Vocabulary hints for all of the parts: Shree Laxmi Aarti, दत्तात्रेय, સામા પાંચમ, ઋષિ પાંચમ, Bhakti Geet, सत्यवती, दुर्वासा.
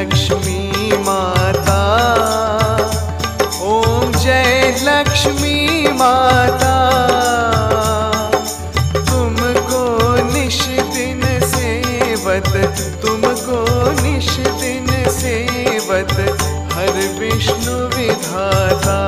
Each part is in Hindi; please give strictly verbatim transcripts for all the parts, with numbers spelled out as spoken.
लक्ष्मी माता, ओम जय लक्ष्मी माता। तुमको निश दिन सेवत, तुमको निश दिन सेवत, हर विष्णु विधाता।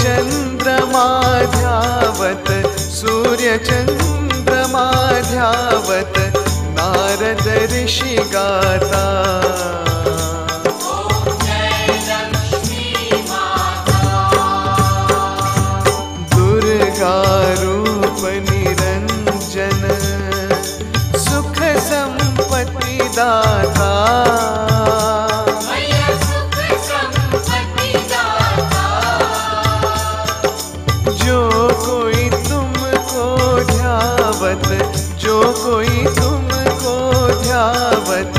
चंद्रमा ध्यावत, सूर्य चंद्रमा ध्यावत, नारद ऋषि गाता। ओम जय लक्ष्मी माता। दुर्गा रूप निरंजन, सुख संपत्ति दाता। जो कोई तुमको ध्यावत,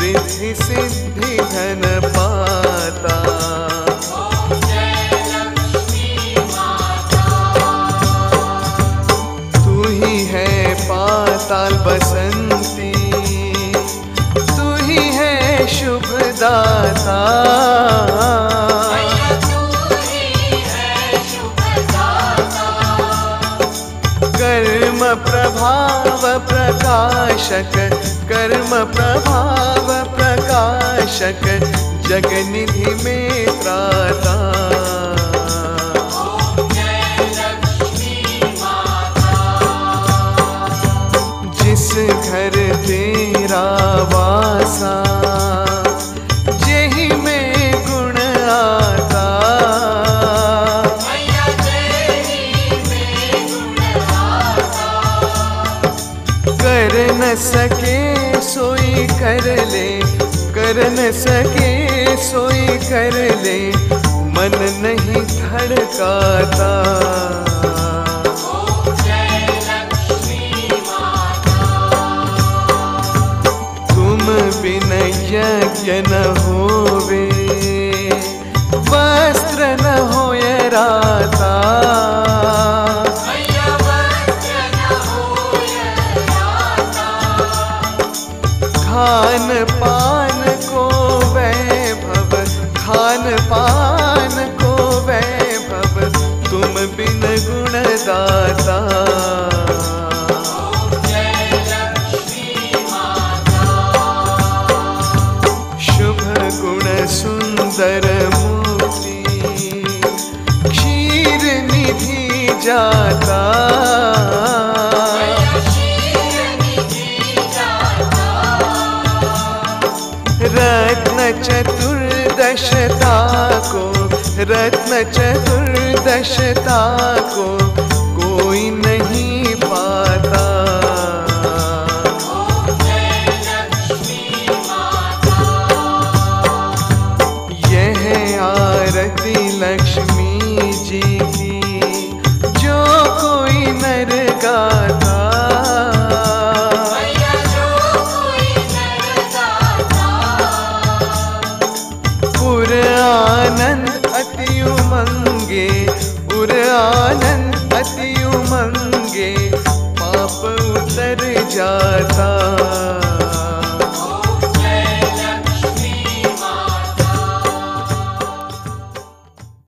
रिद्धि सिद्धि धन पाता। ओम जय लक्ष्मी माता। तू ही है पाताल बसंती, तू ही है शुभदाता। प्रभाव प्रकाशक, कर्म प्रभाव प्रकाशक, जगनिधि में त्राता। ओम जय लक्ष्मी माता। जिस घर तेरा वासा, जेहि में गुण आता। कर न सके सोई कर ले, कर न सके सोई कर ले, मन नहीं धड़काता। ओम जय लक्ष्मी माता। तुम बिन यज्ञ न होवे, वस्त्र न होय राता। खान पान को वैभव, खान पान को वैभव, तुम बिन गुणदाता। ओम जय लक्ष्मी माता। शुभ गुण सुंदर मूर्ति, क्षीर निधि जाता। चतुर्दशता को, रत्न चतुर्दशता को, कोई नहीं पाता। ओम जय लक्ष्मी माता। यह आरती लक्ष्मी जी की, जो कोई नर गाता। उर आनंद अति उमंगे, पाप उतर जाता।